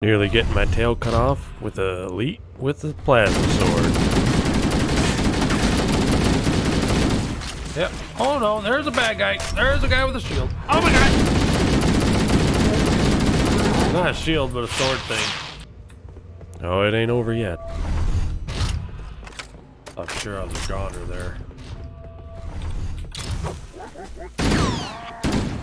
Nearly getting my tail cut off with an elite with a plasma sword. Yep. Oh no, there's a bad guy. There's a guy with a shield. Oh my god! Not a shield, but a sword thing. Oh, it ain't over yet. I'm sure I was a goner there.